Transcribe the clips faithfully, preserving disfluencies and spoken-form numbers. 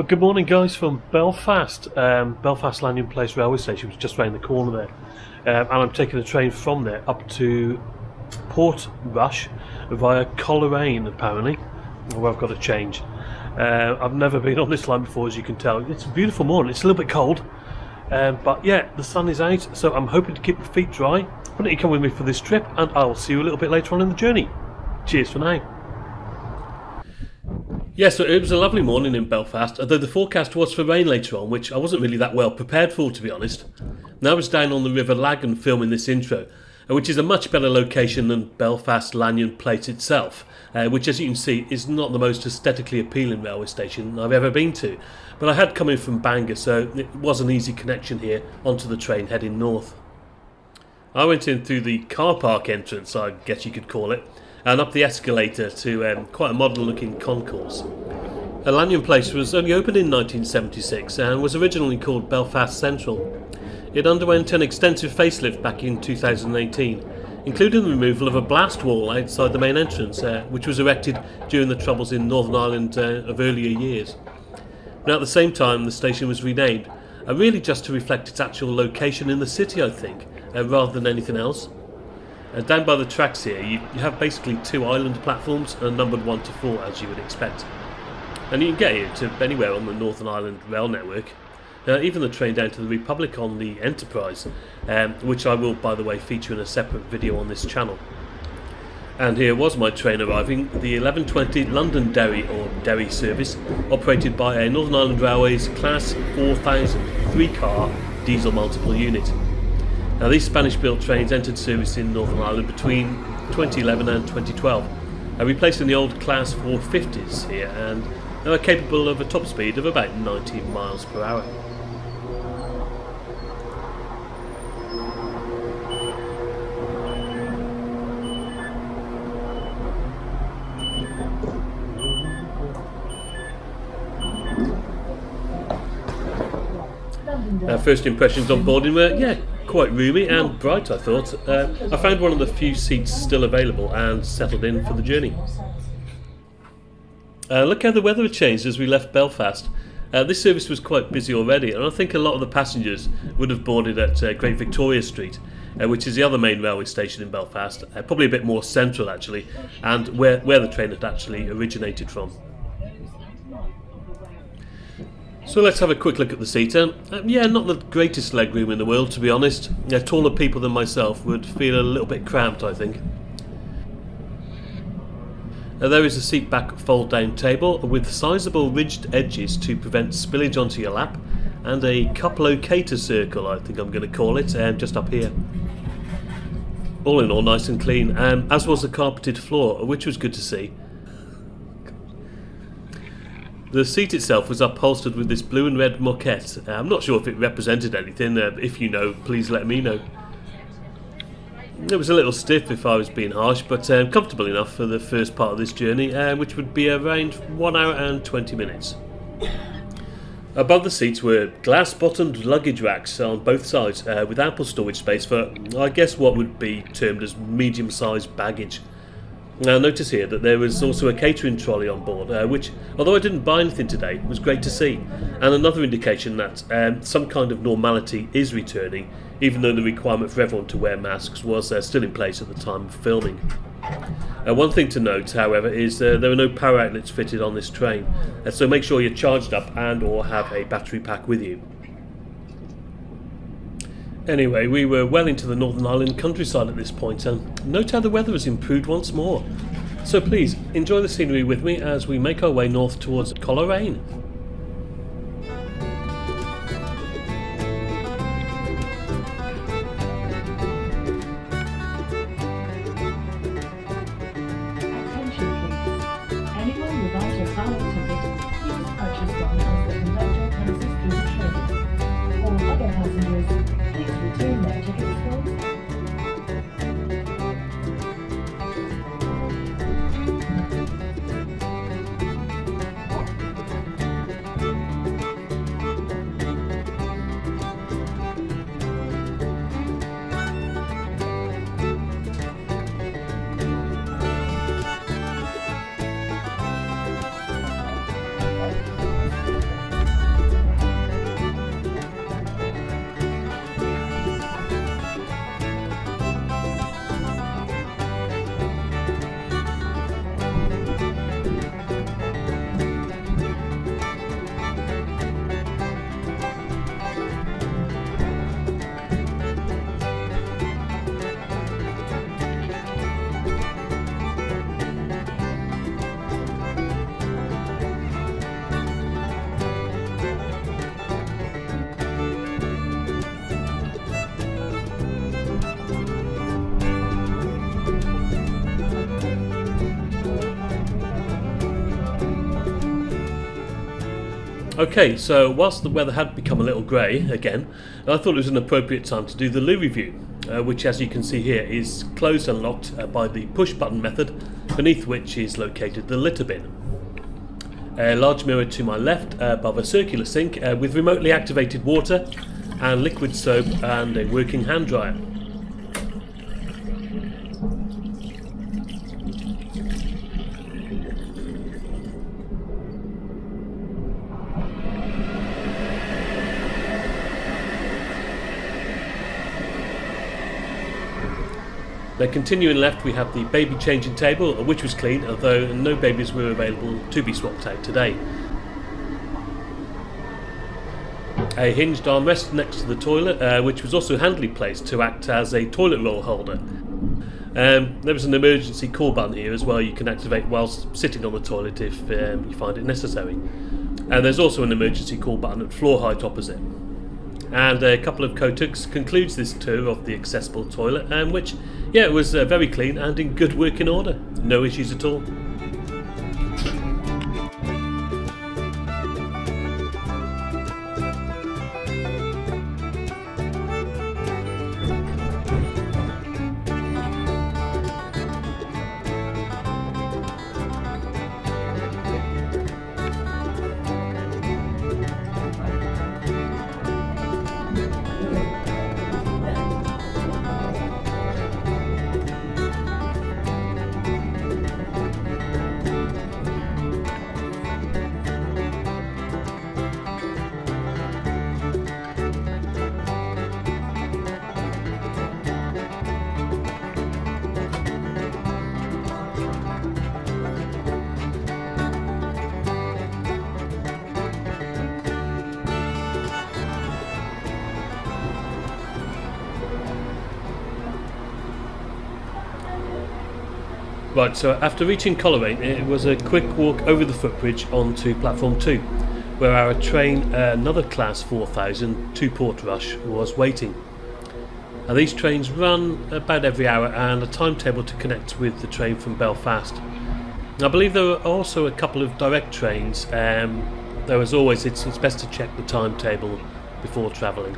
Well, good morning guys from Belfast. Um, Belfast Lanyon Place Railway Station was just round the corner there, um, and I'm taking a train from there up to Portrush via Coleraine apparently, where I've got to change. Uh, I've never been on this line before, as you can tell. It's a beautiful morning, it's a little bit cold, um, but yeah, the sun is out, so I'm hoping to keep my feet dry. Why don't you come with me for this trip, and I'll see you a little bit later on in the journey. Cheers for now. Yeah, so it was a lovely morning in Belfast, although the forecast was for rain later on, which I wasn't really that well prepared for, to be honest. Now I was down on the River Lagan filming this intro, which is a much better location than Belfast Lanyon Place itself, uh, which, as you can see, is not the most aesthetically appealing railway station I've ever been to. But I had come in from Bangor, so it was an easy connection here onto the train heading north. I went in through the car park entrance, I guess you could call it, and up the escalator to um, quite a modern looking concourse. The Lanyon Place was only opened in nineteen seventy-six and was originally called Belfast Central. It underwent an extensive facelift back in two thousand eighteen, including the removal of a blast wall outside the main entrance, uh, which was erected during the troubles in Northern Ireland uh, of earlier years. Now at the same time the station was renamed, uh, really just to reflect its actual location in the city, I think, uh, rather than anything else. Uh, down by the tracks here you, you have basically two island platforms, and numbered one to four as you would expect. And you can get here to anywhere on the Northern Ireland rail network. Uh, even the train down to the Republic on the Enterprise, um, which I will by the way feature in a separate video on this channel. And here was my train arriving, the eleven twenty London Derry or Derry service, operated by a Northern Ireland Railways Class four thousand three car diesel multiple unit. Now these Spanish-built trains entered service in Northern Ireland between twenty eleven and twenty twelve, and replacing the old Class four fifties here, and they were capable of a top speed of about nineteen miles per hour. Our first impressions on boarding were, yeah, quite roomy and bright, I thought. Uh, I found one of the few seats still available and settled in for the journey. Uh, look how the weather had changed as we left Belfast. Uh, this service was quite busy already, and I think a lot of the passengers would have boarded at uh, Great Victoria Street, uh, which is the other main railway station in Belfast, uh, probably a bit more central actually, and where, where the train had actually originated from. So let's have a quick look at the seater. Um, yeah, not the greatest legroom in the world, to be honest. Yeah, taller people than myself would feel a little bit cramped, I think. Now, there is a seat back fold-down table with sizable ridged edges to prevent spillage onto your lap, and a cup locator circle, I think I'm going to call it, um, just up here. All in all, nice and clean, um, as was the carpeted floor, which was good to see. The seat itself was upholstered with this blue and red moquette. I'm not sure if it represented anything. Uh, if you know, please let me know. It was a little stiff if I was being harsh, but um, comfortable enough for the first part of this journey, uh, which would be around one hour and twenty minutes. Above the seats were glass-bottomed luggage racks on both sides, uh, with ample storage space for, I guess, what would be termed as medium-sized baggage. Now notice here that there was also a catering trolley on board, uh, which, although I didn't buy anything today, was great to see, and another indication that um, some kind of normality is returning, even though the requirement for everyone to wear masks was uh, still in place at the time of filming. Uh, one thing to note, however, is uh, there are no power outlets fitted on this train, uh, so make sure you're charged up and or have a battery pack with you. Anyway, we were well into the Northern Ireland countryside at this point, and note how the weather has improved once more. So please, enjoy the scenery with me as we make our way north towards Coleraine. Okay, so whilst the weather had become a little grey again, I thought it was an appropriate time to do the loo review, uh, which as you can see here is closed and locked uh, by the push button method, beneath which is located the litter bin. A large mirror to my left uh, above a circular sink uh, with remotely activated water and liquid soap and a working hand dryer. Then continuing left we have the baby changing table, which was clean, although no babies were available to be swapped out today. A hinged armrest next to the toilet, uh, which was also handily placed to act as a toilet roll holder. Um, there was an emergency call button here as well you can activate whilst sitting on the toilet if um, you find it necessary. And there's also an emergency call button at floor height opposite. And a couple of kotuks concludes this tour of the accessible toilet, um, which, yeah, it was uh, very clean and in good working order. No issues at all. Right, so after reaching Coleraine, it was a quick walk over the footbridge onto platform two, where our train, uh, another class four thousand to Portrush, was waiting. Now, these trains run about every hour and a timetable to connect with the train from Belfast. I believe there were also a couple of direct trains, um, though as always it's, it's best to check the timetable before travelling.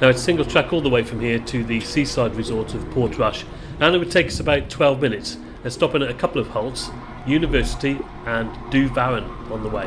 Now it's single track all the way from here to the seaside resort of Portrush, and it would take us about twelve minutes, and stopping at a couple of halts, University and Duvaran on the way.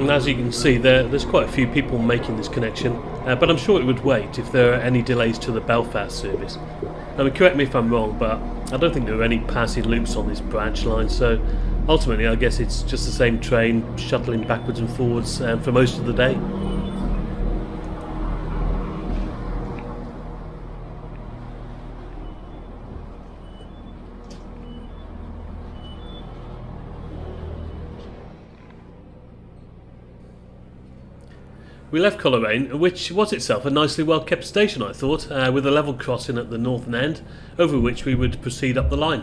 And as you can see there, there's quite a few people making this connection, uh, but I'm sure it would wait if there are any delays to the Belfast service. I mean, correct me if I'm wrong, but I don't think there are any passing loops on this branch line, so ultimately I guess it's just the same train shuttling backwards and forwards um, for most of the day. We left Coleraine, which was itself a nicely well kept station I thought, uh, with a level crossing at the northern end, over which we would proceed up the line.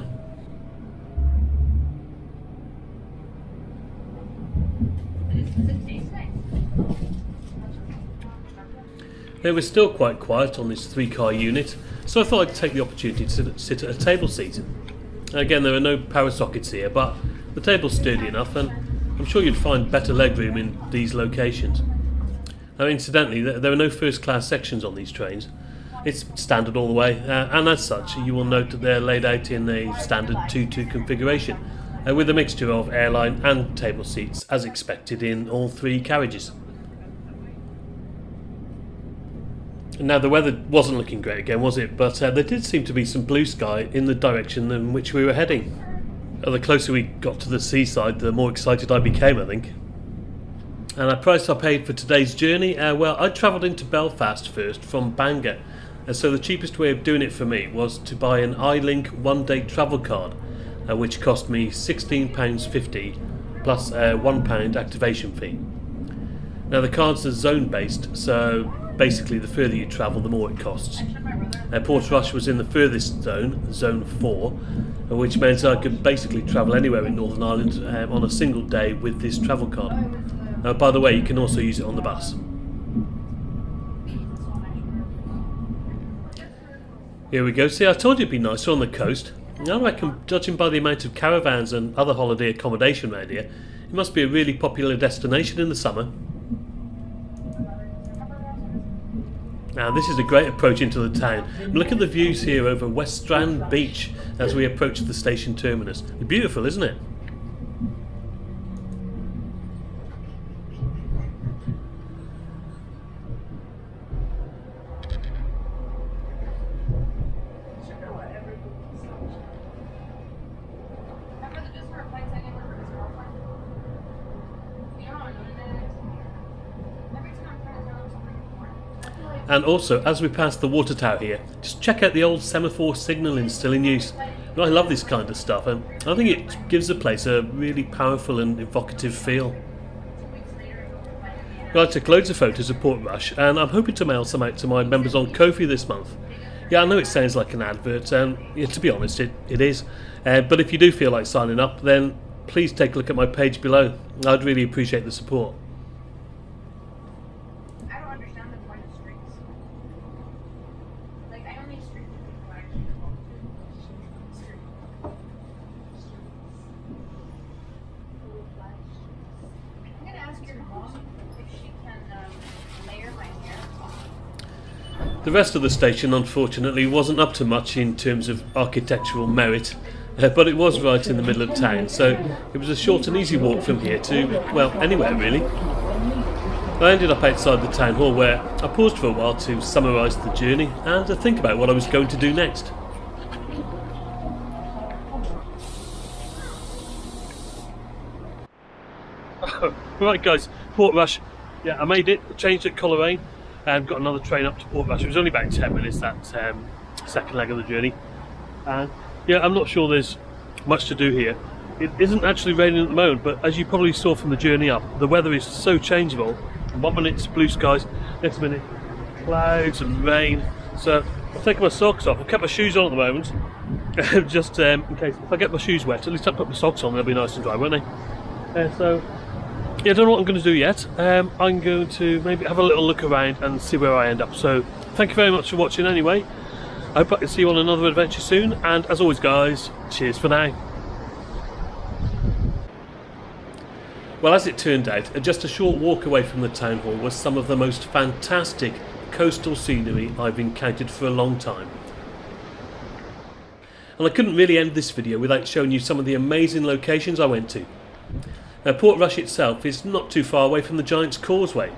It was still quite quiet on this three car unit, so I thought I'd take the opportunity to sit at a table seat. Again, there are no power sockets here, but the table's sturdy enough and I'm sure you'd find better legroom in these locations. Now, incidentally, there are no first-class sections on these trains. It's standard all the way, uh, and as such, you will note that they're laid out in a standard two two configuration, uh, with a mixture of airline and table seats, as expected in all three carriages. Now, the weather wasn't looking great again, was it? But uh, there did seem to be some blue sky in the direction in which we were heading. Uh, the closer we got to the seaside, the more excited I became, I think. And the price I paid for today's journey, uh, well, I travelled into Belfast first from Bangor, and so the cheapest way of doing it for me was to buy an iLink one-day travel card, uh, which cost me sixteen pounds fifty plus a one pound activation fee. Now the cards are zone-based, so basically the further you travel, the more it costs. Uh, Portrush was in the furthest zone, zone four, which means I could basically travel anywhere in Northern Ireland um, on a single day with this travel card. Uh, by the way, you can also use it on the bus. Here we go. See, I told you it'd be nicer on the coast. I reckon, judging by the amount of caravans and other holiday accommodation around here, It must be a really popular destination in the summer. Now this is a great approach into the town. Look at the views here over West Strand Beach as we approach the station terminus. Beautiful, isn't it? And also, as we pass the water tower here, just check out the old semaphore signalling still in use. And I love this kind of stuff, and I think it gives the place a really powerful and evocative feel. I took loads of photos of Portrush, and I'm hoping to mail some out to my members on Ko-fi this month. Yeah, I know it sounds like an advert, and yeah, to be honest, it, it is. Uh, but if you do feel like signing up, then please take a look at my page below. I'd really appreciate the support. The rest of the station, unfortunately, wasn't up to much in terms of architectural merit, uh, but it was right in the middle of town, so it was a short and easy walk from here to, well, anywhere really. I ended up outside the town hall where I paused for a while to summarise the journey and to think about what I was going to do next. Right guys, Portrush, yeah, I made it, changed at Coleraine. I've got another train up to Portrush. It was only about ten minutes, that um, second leg of the journey. And yeah, I'm not sure there's much to do here. It isn't actually raining at the moment, but as you probably saw from the journey up, the weather is so changeable. One minute it's blue skies, next minute clouds and rain. So I've taken my socks off. I've kept my shoes on at the moment, just um, in case. If I get my shoes wet, at least I put my socks on, they'll be nice and dry, won't they? Uh, so. Yeah, I don't know what I'm going to do yet. Um, I'm going to maybe have a little look around and see where I end up. So thank you very much for watching anyway. I hope I can see you on another adventure soon. And as always guys, cheers for now. Well, as it turned out, just a short walk away from the town hall was some of the most fantastic coastal scenery I've encountered for a long time. And I couldn't really end this video without showing you some of the amazing locations I went to. Now, Portrush itself is not too far away from the Giant's Causeway.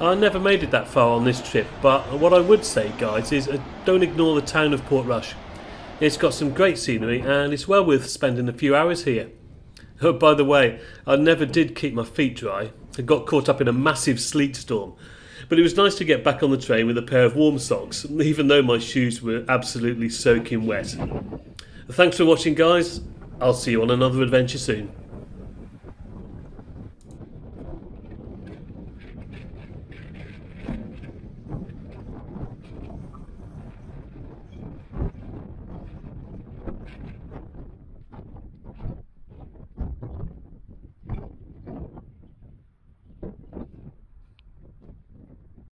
I never made it that far on this trip, but what I would say, guys, is uh, don't ignore the town of Portrush. It's got some great scenery and it's well worth spending a few hours here. Oh, by the way, I never did keep my feet dry. I got caught up in a massive sleet storm, but it was nice to get back on the train with a pair of warm socks, even though my shoes were absolutely soaking wet. Thanks for watching, guys. I'll see you on another adventure soon.